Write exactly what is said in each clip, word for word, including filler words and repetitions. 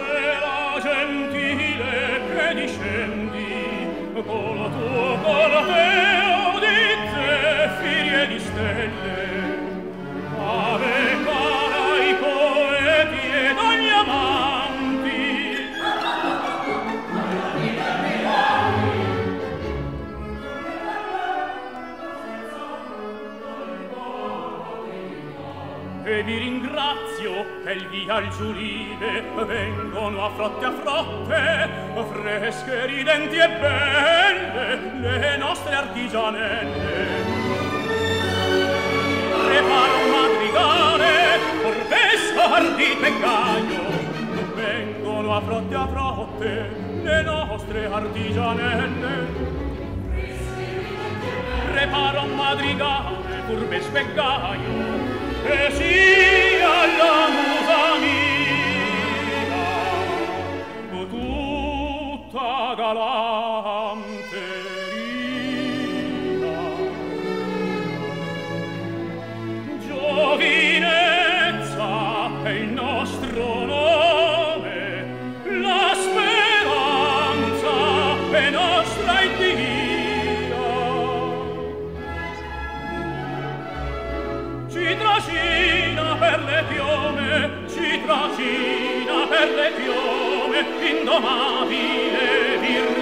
sera gentile che discendi con la tua corteo di zeffiri e di stelle. Ave cara ai poeti ed agli amanti. E vi ringrazio che il via al Giulive vengono a frotte a frotte, fresche, ridenti e belle, le nostre artigianelle. Preparo un madrigale, orvesco, ardito e gaio, vengono a frotte a frotte le nostre artigianelle. Preparo un madrigale, orvesco e gaio, che sia la musa mia, tutta galante. Giovinezza è il nostro nome, la speranza è nostra in Dio. Ci trascina per le piume, ci trascina per le piume, indomabile virtù.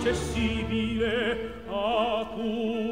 Accessibile a tu.